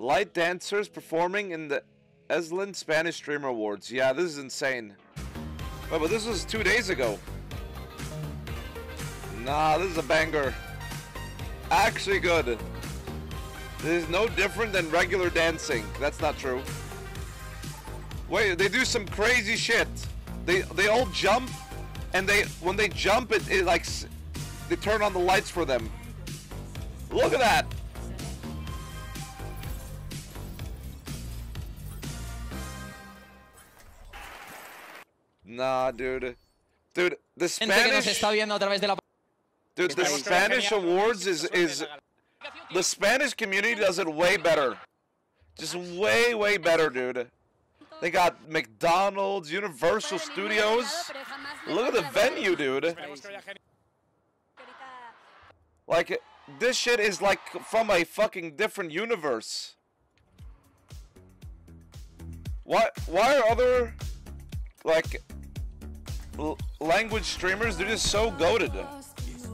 Light dancers performing in the Esland Spanish Streamer Awards. Yeah, this is insane. Wait, but this was 2 days ago. Nah, this is a banger. Actually good. This is no different than regular dancing. That's not true. Wait, they do some crazy shit. They all jump, and when they jump, it like they turn on the lights for them. Look at that. Nah, dude, the Spanish awards is the Spanish community does it way better, just way better, dude. They got McDonald's, Universal Studios. Look at the venue, dude. Like this shit is like from a fucking different universe. Why are other like language streamers, they're just so goated.